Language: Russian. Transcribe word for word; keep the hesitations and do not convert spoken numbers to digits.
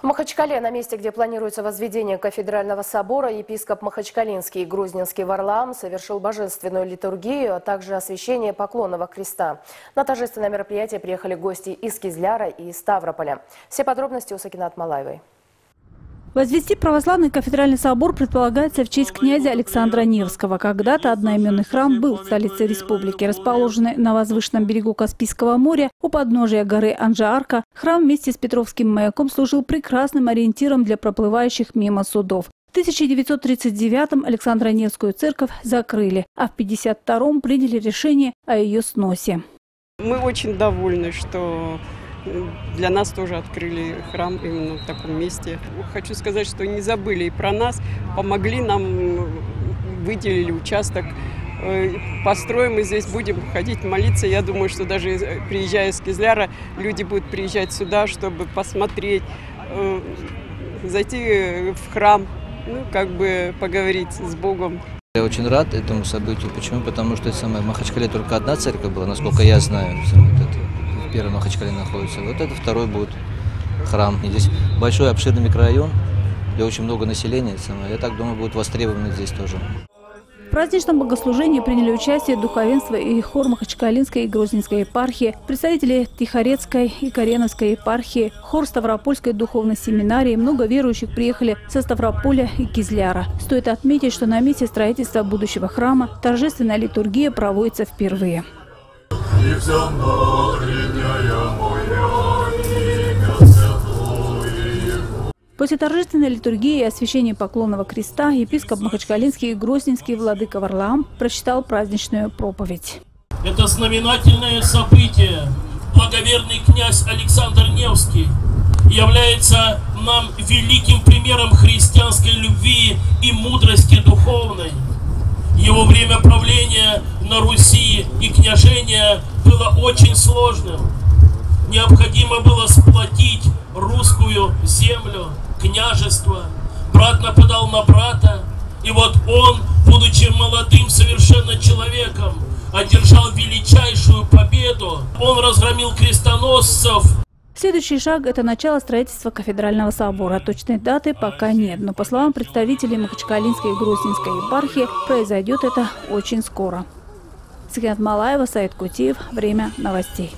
В Махачкале, на месте, где планируется возведение кафедрального собора, епископ Махачкалинский и Грозненский Варлаам совершил божественную литургию, а также освящение поклонного креста. На торжественное мероприятие приехали гости из Кизляра и Ставрополя. Все подробности у Сакинат Малаевой. Возвести православный кафедральный собор предполагается в честь князя Александра Невского. Когда-то одноименный храм был в столице республики. Расположенный на возвышенном берегу Каспийского моря, у подножия горы Анжарка, храм вместе с Петровским маяком служил прекрасным ориентиром для проплывающих мимо судов. В тысяча девятьсот тридцать девятом Александра Невскую церковь закрыли, а в пятьдесят втором приняли решение о ее сносе. Мы очень довольны, что... Для нас тоже открыли храм именно в таком месте. Хочу сказать, что не забыли и про нас, помогли нам, выделили участок. Построим и здесь будем ходить молиться. Я думаю, что даже приезжая из Кизляра, люди будут приезжать сюда, чтобы посмотреть, зайти в храм, ну, как бы поговорить с Богом. Я очень рад этому событию. Почему? Потому что в Махачкале только одна церковь была, насколько я знаю. Первый Махачкале находится. Вот это второй будет храм. И здесь большой обширный микрорайон, где очень много населения. Я так думаю, будут востребованы здесь тоже. В праздничном богослужении приняли участие духовенство и хор Махачкалинской и Грозненской епархии, представители Тихорецкой и Кареновской епархии, хор Ставропольской духовной семинарии. Много верующих приехали со Ставрополя и Кизляра. Стоит отметить, что на месте строительства будущего храма торжественная литургия проводится впервые. После торжественной литургии и освящения поклонного креста епископ Махачкалинский и Грозненский Владыка Варлам прочитал праздничную проповедь. Это знаменательное событие. Благоверный князь Александр Невский является нам великим примером христианской любви и мудрости духовной. Его время правления на Руси и княжения было очень сложным. Необходимо было сплотить русскую землю, княжество. Брат нападал на брата. И вот он, будучи молодым совершенно человеком, одержал величайшую победу. Он разгромил крестоносцев. Следующий шаг – это начало строительства кафедрального собора. Точной даты пока нет, но, по словам представителей Махачкалинской и Грозненской епархии, произойдет это очень скоро. Сакинат Малаева, Саид Кутиев. Время новостей.